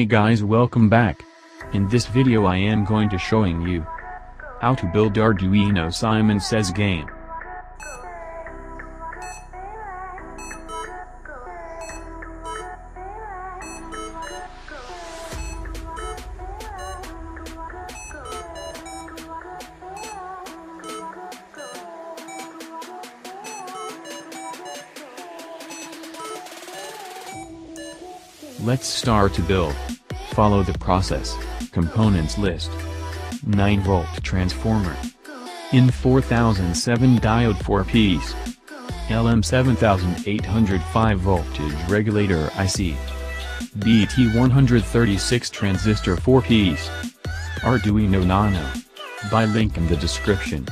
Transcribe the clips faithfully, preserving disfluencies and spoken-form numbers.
Hey guys, welcome back. In this video I am going to showing you how to build Arduino Simon Says game. Let's start to build. Follow the process. Components list. nine volt transformer. I N four thousand seven diode four piece. L M seven thousand eight hundred five voltage regulator I C. B T one thirty-six transistor four piece. Arduino Nano. Buy link in the description.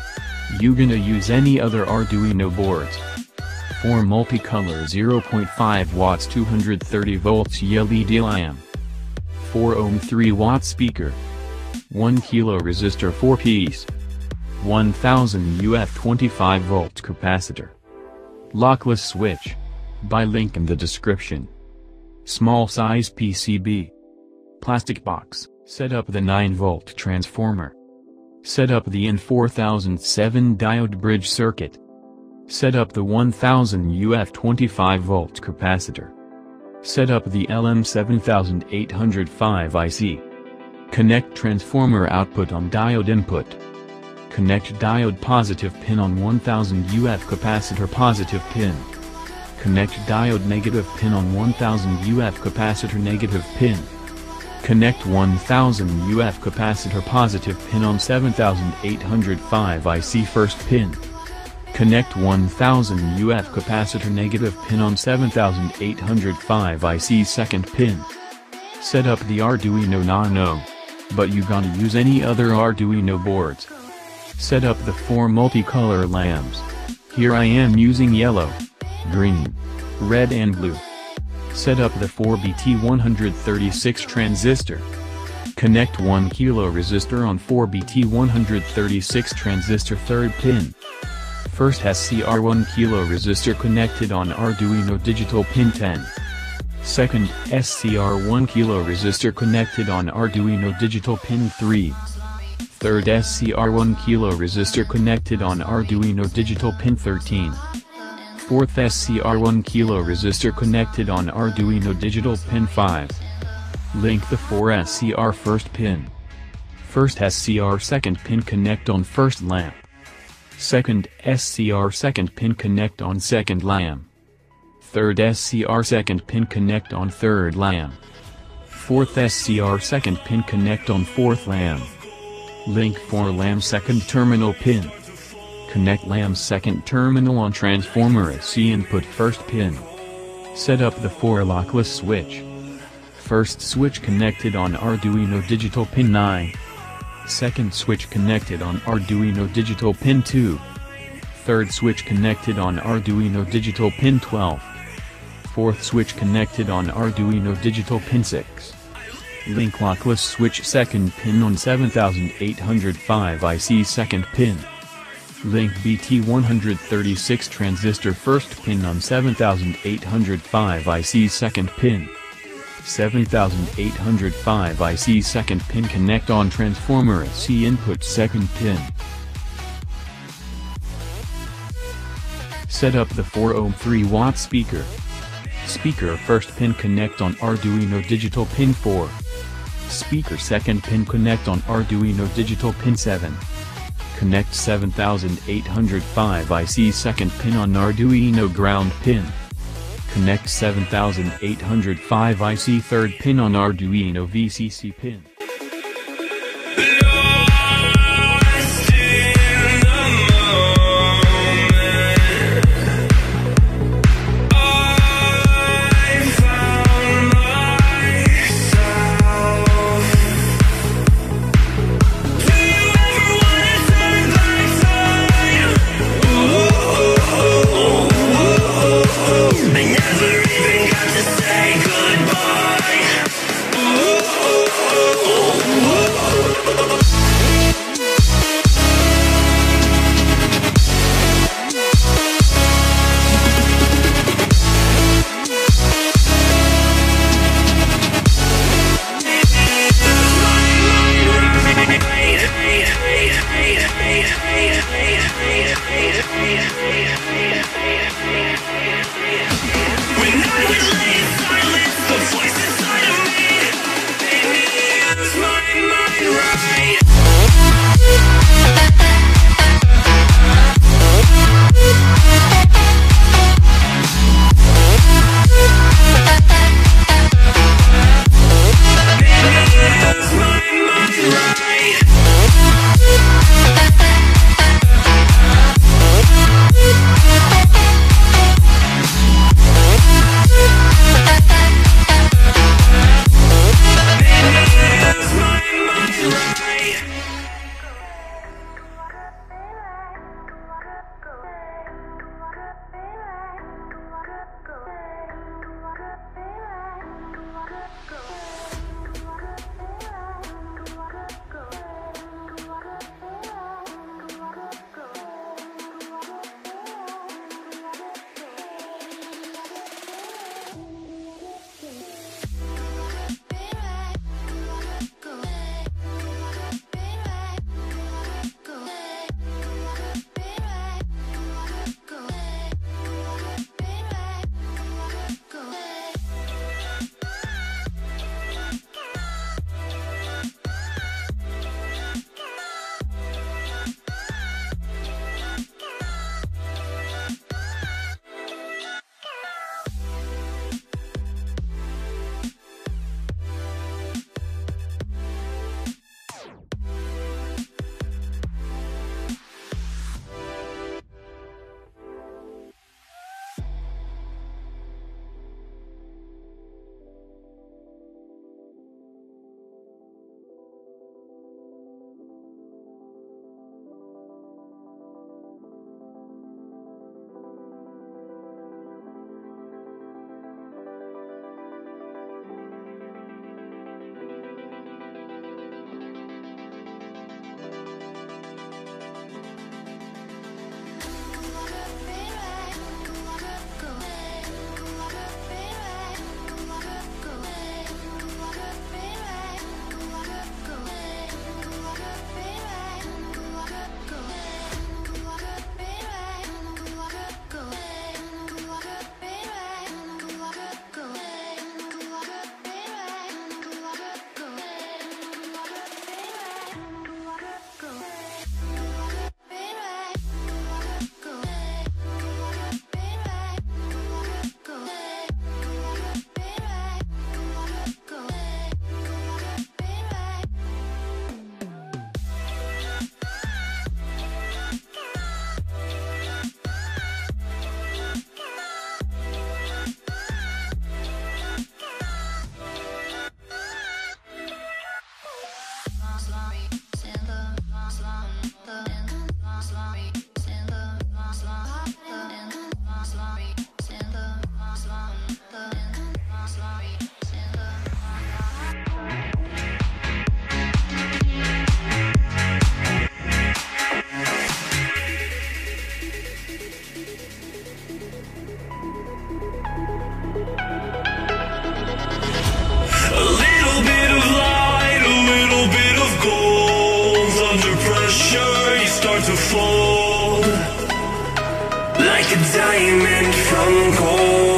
You gonna use any other Arduino boards. four multicolor zero point five watts two hundred thirty volts L E D lamp, four ohm three watt speaker, one kilo resistor four piece, one thousand U F twenty-five volt capacitor, lockless switch, buy link in the description, small size P C B, plastic box. Set up the nine volt transformer, set up the I N four thousand seven diode bridge circuit, set up the one thousand U F twenty-five volt capacitor. Set up the L M seven thousand eight hundred five I C. Connect transformer output on diode input. Connect diode positive pin on one thousand U F capacitor positive pin. Connect diode negative pin on one thousand U F capacitor negative pin. Connect one thousand U F capacitor positive pin on seven thousand eight hundred five I C first pin. Connect one thousand U F capacitor negative pin on seven thousand eight hundred five I C second pin. Set up the Arduino Nano. But you gonna use any other Arduino boards. Set up the four multicolor lamps. Here I am using yellow, green, red and blue. Set up the four B T one thirty-six transistor. Connect one kilo resistor on four B T one thirty-six transistor third pin. First S C R one kilo resistor connected on Arduino digital pin ten. Second S C R one kilo resistor connected on Arduino digital pin three. Third S C R one kilo resistor connected on Arduino digital pin thirteen. Fourth S C R one kilo resistor connected on Arduino digital pin five. Link the four S C R first pin. First S C R second pin connect on first lamp. Second S C R second pin connect on second lamp. Third S C R second pin connect on third lamp. Fourth S C R second pin connect on fourth lamp. Link four lamp second terminal pin. Connect lamp second terminal on transformer I C input first pin. Set up the four lockless switch. First switch connected on Arduino digital pin nine. Second switch connected on Arduino digital pin two. Third switch connected on Arduino digital pin twelve. Fourth switch connected on Arduino digital pin six. Link lockless switch second pin on seven thousand eight hundred five I C second pin. Link B T one thirty-six transistor first pin on seven thousand eight hundred five I C second pin. seven thousand eight hundred five I C second pin connect on transformer I C input second pin. Set up the four ohm three watt speaker. Speaker first pin connect on Arduino digital pin four. Speaker second pin connect on Arduino digital pin seven. Connect seven thousand eight hundred five I C second pin on Arduino ground pin. Connect seven thousand eight hundred five I C third pin on Arduino V C C pin. Never even got to say goodbye. Ooh, ooh, ooh, ooh. sure you start to fold like a diamond from gold.